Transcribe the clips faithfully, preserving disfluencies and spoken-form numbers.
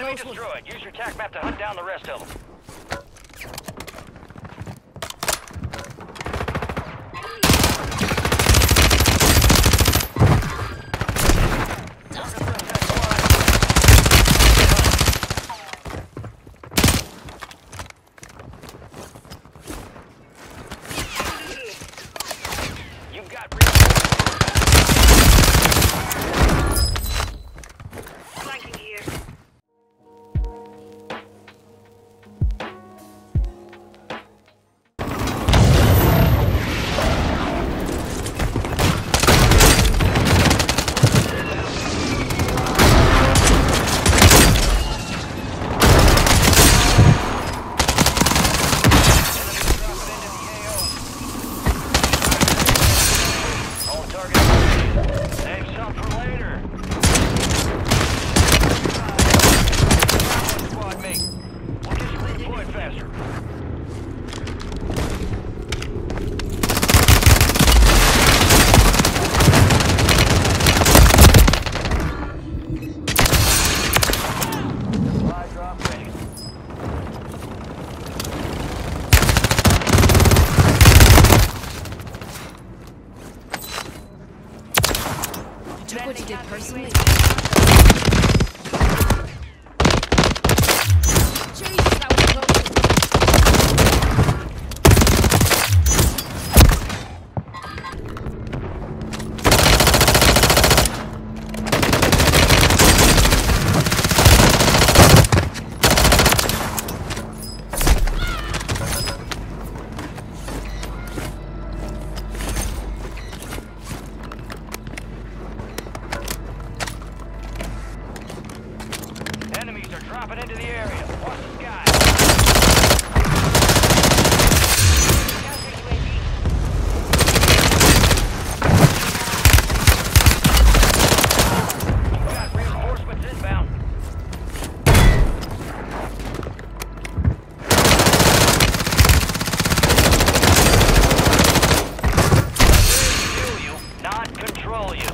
Enemy destroyed. Use your tac map to hunt down the rest of them. Personally. Dropping into the area. Watch the sky. You've got reinforcements inbound. They kill you, not control you.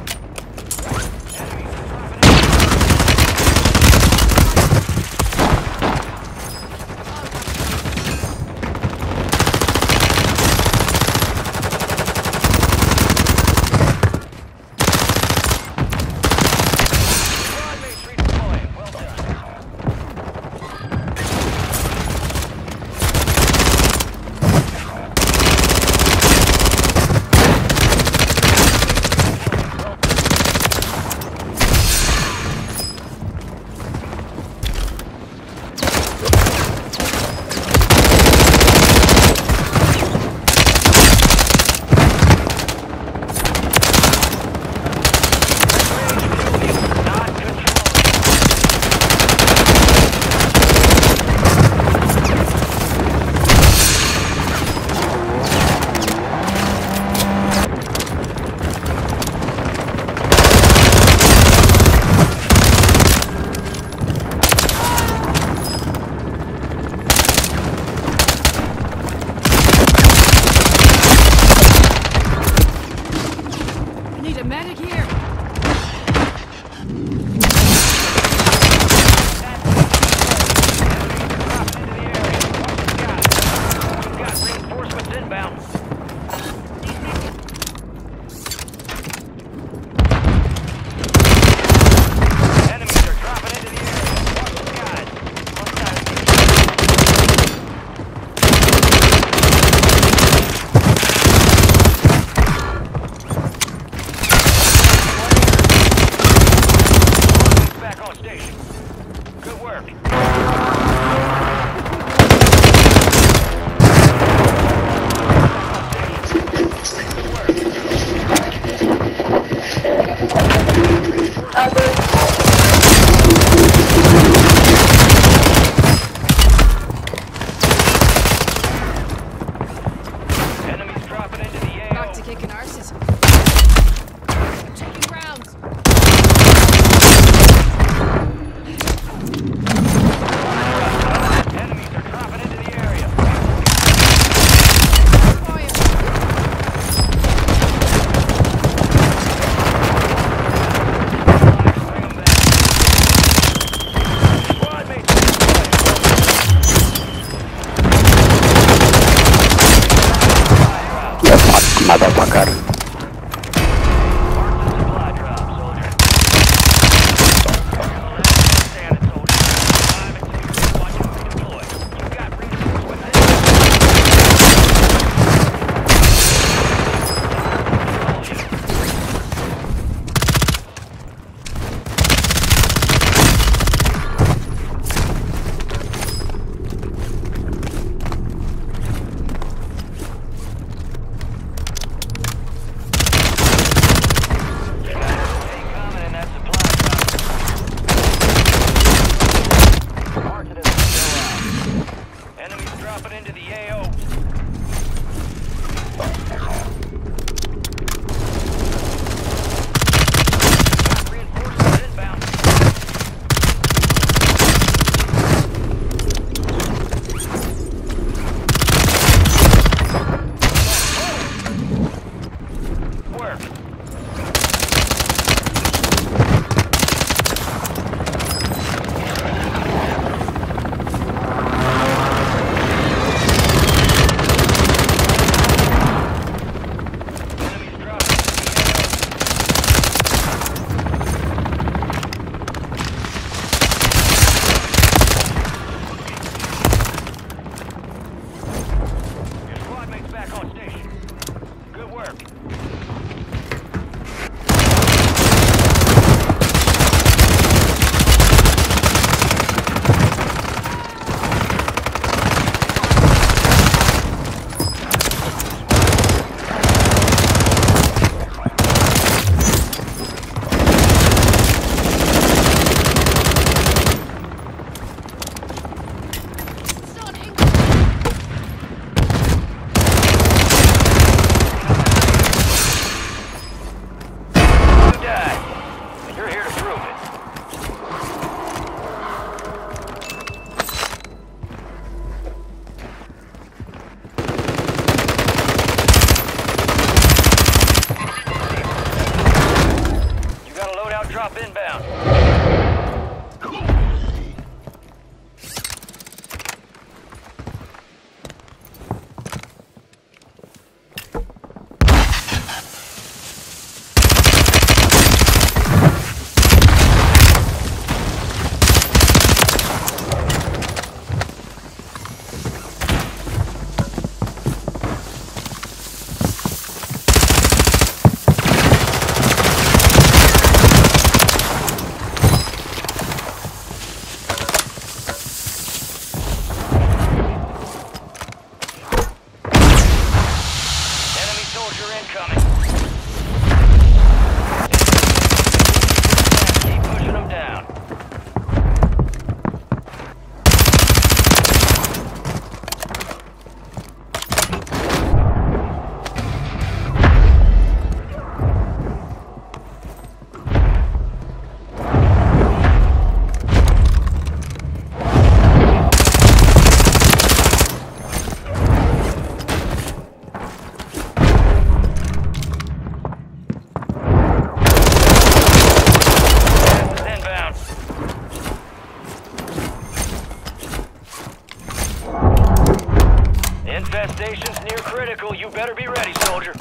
Fast station's near critical. You better be ready, soldier.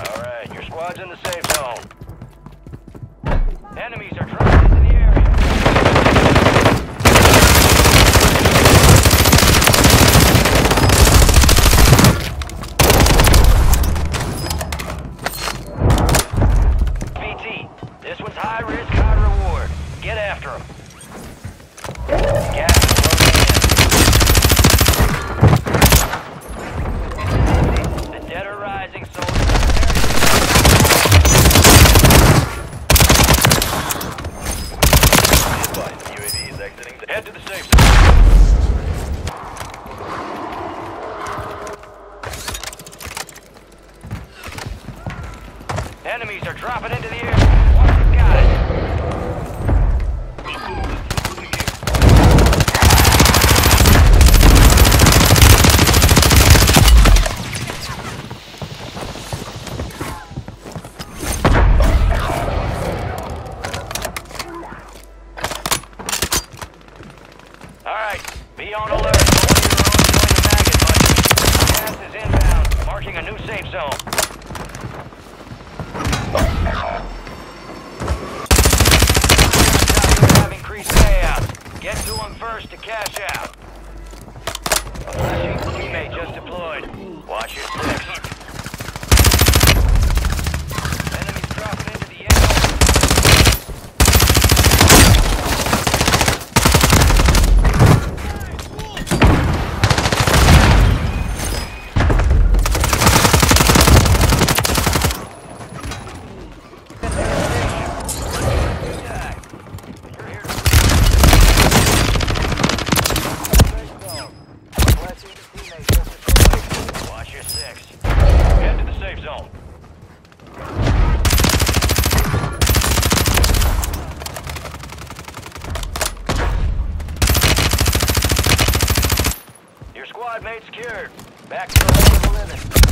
Alright, your squad's in the safe zone. Enemies are dropping into the area. Enemies are dropping into the air. Got it. All right, be on alert. Hold your own, join the maggot, buddy. Gas is inbound, marking a new safe zone. Get to them first to cash out. Flashing teammate just deployed. Watch your six. Enemies dropping into the squad mate secured. Back to the limit.